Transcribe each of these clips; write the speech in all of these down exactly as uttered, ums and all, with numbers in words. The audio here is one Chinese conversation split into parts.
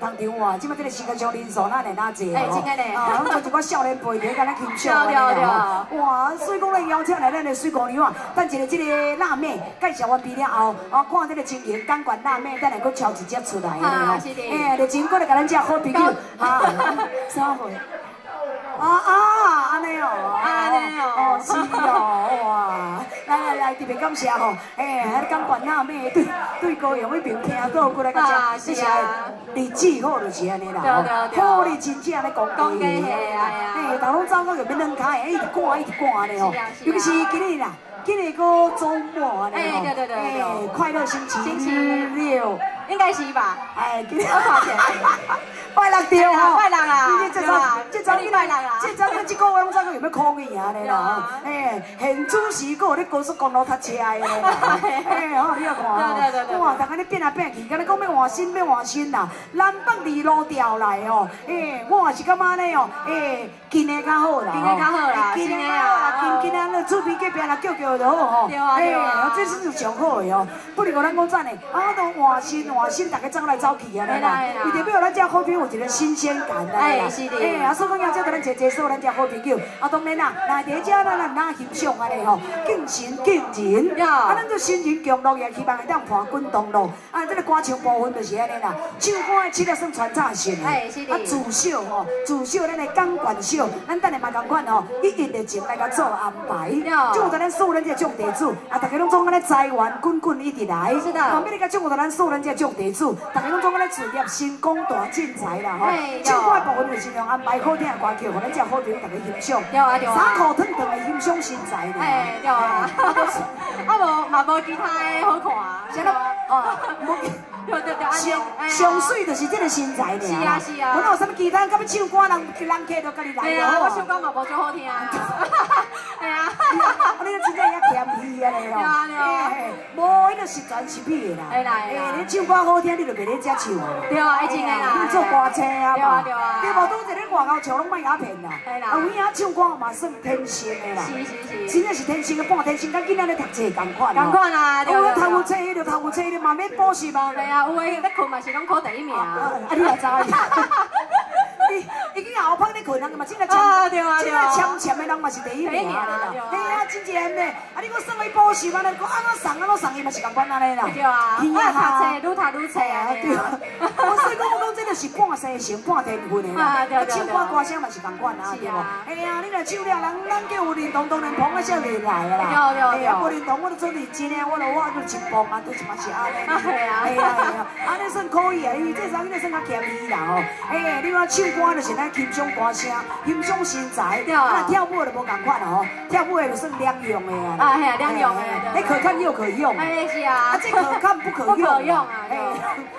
捧场哇！即摆这个时间上人数哪会哪济哦？哎，真个呢！啊，咱做一寡少年辈的，敢那轻松个了吼！哇，所以讲咱邀请来咱的水姑娘啊，等一个这个辣妹介绍完毕了后，哦，看这个情形，感觉辣妹，咱来佫挑一只出来啊！是的。哎，就真过来甲咱吃好啤酒啊！三分。啊啊，安尼哦，安尼哦，是哦，哇！ 来来来，特别感谢吼！哎，还感觉那咩对对高雄迄边听到过来个啥，这些日子好就是安尼啦，好哩真正咧讲讲起嘿啊！哎，大拢走到就变两卡诶，一直赶一直赶安尼吼，尤其是今日啦，今日个周末安尼吼，哎，快乐星期六应该是吧？哎，今日我看见，快乐对吼，快乐啦，对吧？这周你快乐啦，这周你这个月拢走到有咩空去啊？安尼啦，哎，现主持个咧个。 高速公路塞车的啦，哎吼，你来看吼，哇，大家咧变来变去，敢若讲要换新，要换新啦，南北二路调来吼，哎，我也是感觉咧哦，哎，近的较好啦，近的较好啦，近的啊，近近啊，咱厝边隔壁啦叫叫就好吼，哎，这是上好的哦，不如讲咱讲真嘞，啊，都换新换新，大家走来走去啊，啦，伊特别有咱遮好朋友有一个新鲜感啦，哎，是的，哎，啊，所以讲要做咱坐坐坐咱遮好朋友，啊，当然啦，来第一只咱咱哪欣赏安尼吼，更是。 敬人，啊，咱做新人强乐也希望会当伴滚同路。啊，这个歌唱部分就是安尼啦，唱歌的曲也算传唱性的。啊，主秀吼，主秀咱的钢管秀，咱等下嘛同款吼，一一的情来甲做安排。就在咱素人这种地主，啊，大家拢总安尼财源滚滚一直来。是的。后面你甲就在咱素人这种地主，大家拢总安尼事业成功大进财啦吼。唱歌的部分就尽量安排好听的歌曲，互咱这好朋友大家欣赏。对啊对啊。三口吞吞的欣赏新财啦。哎，对啊。 啊无嘛无其他好看啊，啥咯？哦，对对对，安尼。上水就是这个身材呢。是啊是啊。我哪有啥物其他？到尾唱歌人人客都家己来。对啊，我唱歌嘛无足好听啊。哎呀，你真正遐甜皮啊嘞哦。对啊对啊。无迄个十全十美的啦。哎啦哎啦。哎，你唱歌好听，你就袂咧遮唱啊。对啊，哎真个啦。你做歌星啊嘛。对啊对啊。你无拄一个外口唱，拢莫鸦片啦。哎啦。啊，有影唱歌嘛算天生的啦。是是是。真正是天生的，半天生。 咱囡仔咧读册同款，同款啊！有咧偷册，就偷册，你嘛免补习嘛。对啊，有诶，咧困嘛是拢考第一名。啊，你又知？伊伊去后方咧困，人嘛真个真个欠欠诶，人嘛是第一名啦。嘿啊，真正诶！啊，你讲送伊补习嘛，咱讲安怎送安怎送伊嘛是同款安尼啦。对啊，伊啊读册，愈读愈册啊。对啊，我所以讲，我讲这就是半生性、半天分诶啦。啊，唱歌歌声嘛是同款啊，对无？嘿啊，你若唱了，人咱叫有认同，当然捧个少年来啊啦。 哎呀，无认同我都做认真诶，我著我著一步嘛，都是嘛是安尼。哎呀，哎呀，安尼算可以啊，因为这啥囡仔算较谦虚啦吼。哎，你看唱歌就是咱欣赏歌声，欣赏身材。对啊。跳舞就无共款啦吼，跳舞诶就算两用诶啊。啊，吓，两用诶。哎，可看又可用。哎，是啊。啊，这可看不可用。不可用啊。哎，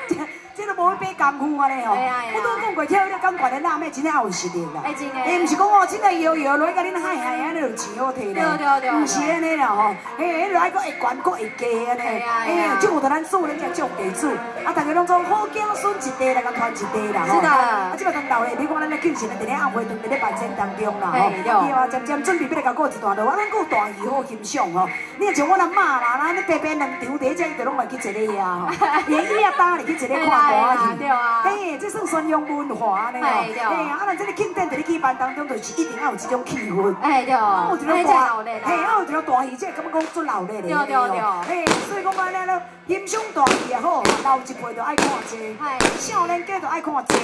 这这都无去比功夫安尼吼。哎呀呀。我都讲过跳迄个钢管的辣妹真诶也有实力啦。哎，真诶。哎，毋是讲哦，真诶摇摇落，甲恁嗨嗨安尼就钱好摕啦。对对对。毋是安尼啦。 吼，嘿，迄落爱搁会悬，搁会低安尼，哎，就有得咱素人才种地主，啊，大家拢从好景顺一地来，甲传一地啦，吼。是的。啊，即个当道理，你看咱咧庆幸咧，伫咧暗暝，伫咧白天当中啦，吼。伊话渐渐准备要来甲过一段路，啊，咱搁大鱼好欣赏吼。你若像我那妈啦，咱咧白白两场第一只，伊就拢嘛去坐咧遐吼，连伊啊搭咧去坐咧看大鱼，对啊。嘿，这算宣扬文化安尼哦。对啊。啊，咱这个庆典伫咧举办当中，就是一定要有这种气氛。哎，对。啊，有一种大，嘿，啊，有一种大鱼。 即感觉讲做闹热咧，对对对，嘿，所以讲安尼咯，欣赏大戏也好，老一辈就爱看多，少年家就爱看多，对，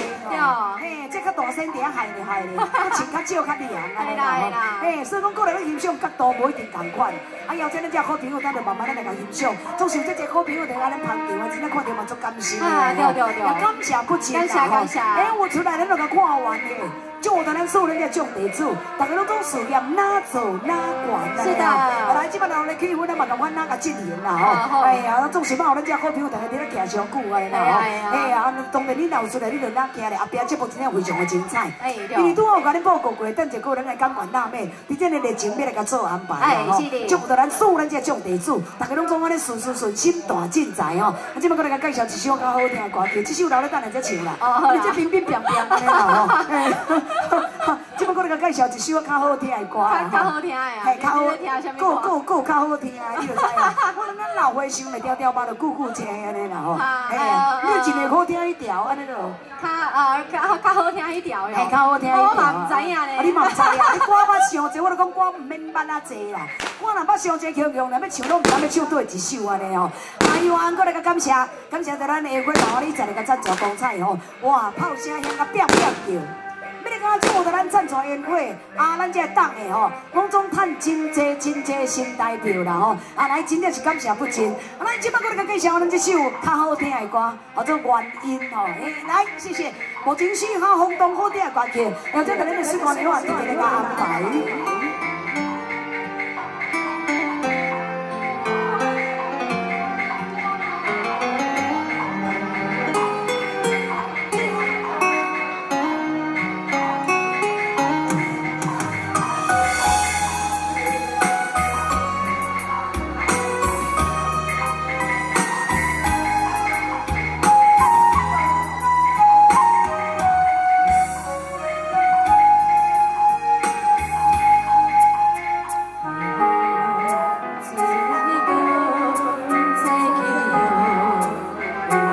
嘿，即较大声点害咧害咧，较穿较少较凉安尼啦，嘿，所以讲过来咧欣赏角度无一定同款，啊，以后即咱只好朋友，咱就慢慢来甲欣赏，总是有即只好朋友在咱咱旁边，真正看到嘛足甘心，啊，对对对，感谢不尽，感谢感谢，哎，我出来咱就甲看完咧。 就我当咱素人咧种地主，大家拢讲事业哪做哪管啦。是的。后来即摆人咧气氛咧嘛，共款哪甲经营啦吼。哎呀，总是嘛有咱遮好朋友，大家伫咧行上久安尼啦吼。哎呀，当然你若有出来，你就哪行咧。后壁节目真正非常的精彩。哎对。因为拄好有甲恁报告过，等一个人来讲管辣妹，伫这个热情要来甲做安排啦吼。就到咱素人遮种地主，大家拢讲安尼顺顺顺心大进财吼。啊，即摆搁来甲介绍一首较好听的歌曲，这首留咧等下再唱啦。哦。你这乒乒乓乓安尼啦吼。 哈哈，即摆我来甲介绍一首较好听的歌啊，较好听的啊，嘿，较好听啥物歌？够够够较好听的，你就知啦。我咱咱老花想袂调调吧，就句句青安尼啦吼。哎，你真个好听迄条安尼就。较呃较较好听迄条哟。嘿，较好听迄条。我嘛唔知影咧。你嘛唔知啊？你歌捌上侪，我著讲歌唔免捌啊侪啦。我若捌上侪，强强咧要唱拢唔知要唱对一首安尼哦。哎呦，安哥来甲感谢，感谢在咱下回头你再来甲赞助光彩吼。哇，炮声响甲变变叫。 你咧讲，做到咱赞助宴会，啊，咱这党的吼，拢总赚真济真济新台票啦吼，啊，来真正是感谢不尽。啊，咱即摆搁来介绍咱这首较好听的歌，叫做《原因》吼。诶，来，谢谢。目前是哈轰动好听的歌曲，然后再来咱时光流啊，再来个安排。 Thank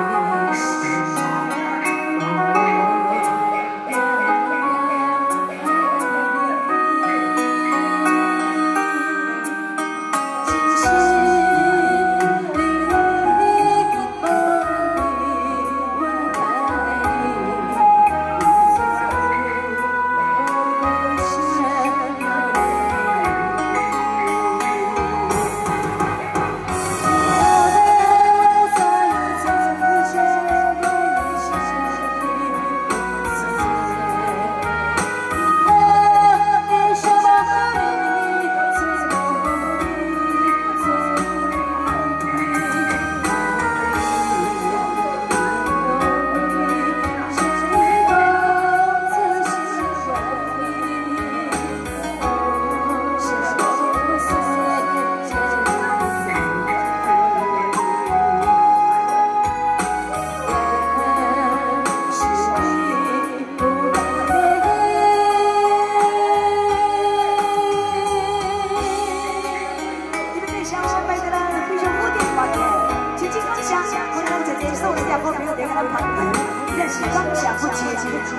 you.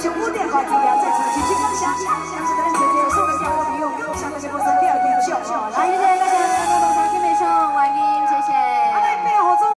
是五点话题呀，在主持人身上，但是但是。